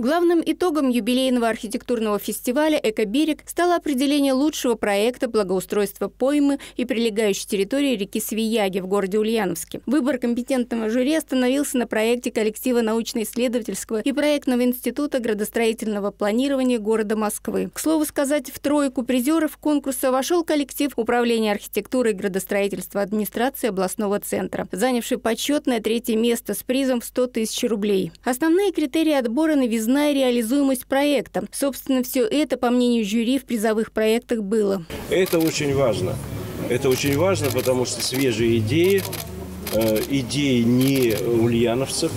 Главным итогом юбилейного архитектурного фестиваля «Экоберег» стало определение лучшего проекта благоустройства поймы и прилегающей территории реки Свияги в городе Ульяновске. Выбор компетентного жюри остановился на проекте коллектива научно-исследовательского и проектного института градостроительного планирования города Москвы. К слову сказать, в тройку призеров конкурса вошел коллектив Управления архитектуры и градостроительства администрации областного центра, занявший почетное 3-е место с призом в 100 000 рублей. Основные критерии отбора — новизна и реализуемость проекта. Собственно, все это, по мнению жюри, в призовых проектах было. Это очень важно. Это очень важно, потому что свежие идеи, идеи не ульяновцев,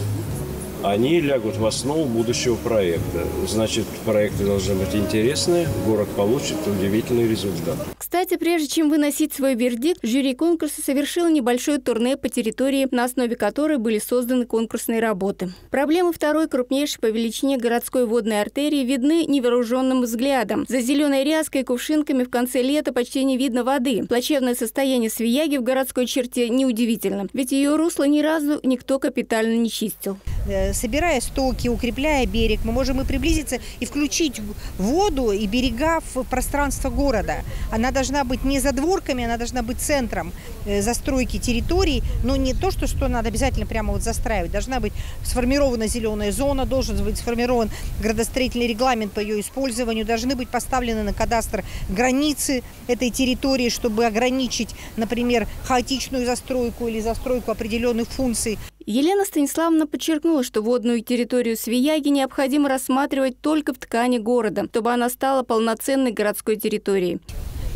они лягут в основу будущего проекта. Значит, проекты должны быть интересные, город получит удивительный результат. Кстати, прежде чем выносить свой вердикт, жюри конкурса совершило небольшое турне по территории, на основе которой были созданы конкурсные работы. Проблемы второй крупнейшей по величине городской водной артерии видны невооруженным взглядом. За зеленой ряской и кувшинками в конце лета почти не видно воды. Плачевное состояние Свияги в городской черте неудивительно, ведь ее русло ни разу никто капитально не чистил. Собирая стоки, укрепляя берег, мы можем и приблизиться, и включить воду и берега в пространство города. Она должна быть не за дворками, она должна быть центром застройки территорий, но не то, что надо обязательно прямо вот застраивать. Должна быть сформирована зеленая зона, должен быть сформирован градостроительный регламент по ее использованию, должны быть поставлены на кадастр границы этой территории, чтобы ограничить, например, хаотичную застройку или застройку определенных функций. Елена Станиславовна подчеркнула, что водную территорию Свияги необходимо рассматривать только в ткани города, чтобы она стала полноценной городской территорией.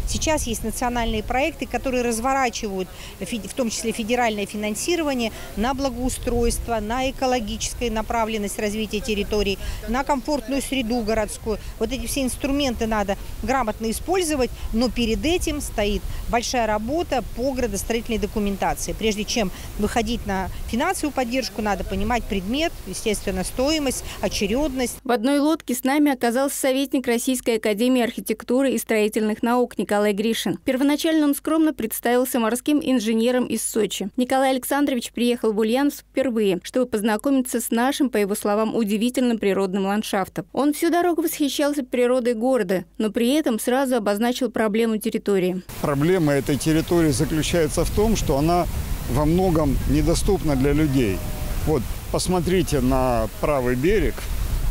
Сейчас есть национальные проекты, которые разворачивают, в том числе федеральное финансирование, на благоустройство, на экологическую направленность развития территорий, на комфортную среду городскую. Вот эти все инструменты надо грамотно использовать, но перед этим стоит большая работа по градостроительной документации. Прежде чем выходить на финансовую поддержку, надо понимать предмет, естественно, стоимость, очередность. В одной лодке с нами оказался советник Российской академии архитектуры и строительных наук Николай Гришин. Первоначально он скромно представился морским инженером из Сочи. Николай Александрович приехал в Ульяновск впервые, чтобы познакомиться с нашим, по его словам, удивительным природным ландшафтом. Он всю дорогу восхищался природой города, но при этом сразу обозначил проблему территории. Проблема этой территории заключается в том, что она во многом недоступна для людей. Вот, посмотрите на правый берег.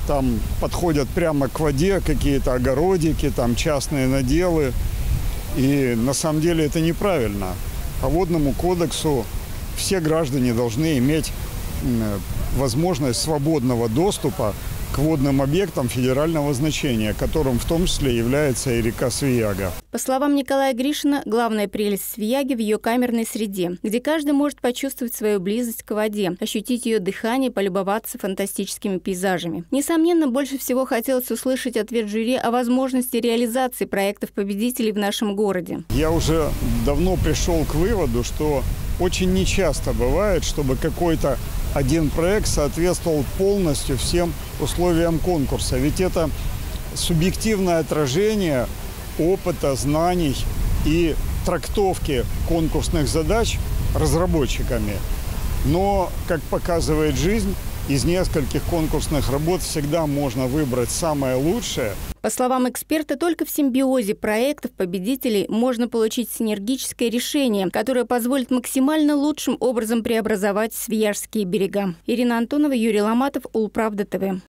Там подходят прямо к воде какие-то огородики, там частные наделы. И на самом деле это неправильно. По водному кодексу все граждане должны иметь возможность свободного доступа к водным объектам федерального значения, которым в том числе является и река Свияга. По словам Николая Гришина, главная прелесть Свияги в ее камерной среде, где каждый может почувствовать свою близость к воде, ощутить ее дыхание, полюбоваться фантастическими пейзажами. Несомненно, больше всего хотелось услышать ответ жюри о возможности реализации проектов победителей в нашем городе. Я уже давно пришел к выводу, что очень нечасто бывает, чтобы какой-то один проект соответствовал полностью всем условиям конкурса. Ведь это субъективное отражение опыта, знаний и трактовки конкурсных задач разработчиками. Но, как показывает жизнь, из нескольких конкурсных работ всегда можно выбрать самое лучшее. По словам эксперта, только в симбиозе проектов победителей можно получить синергическое решение, которое позволит максимально лучшим образом преобразовать Свияжские берега. Ирина Антонова, Юрий Ломатов, УлПравда ТВ.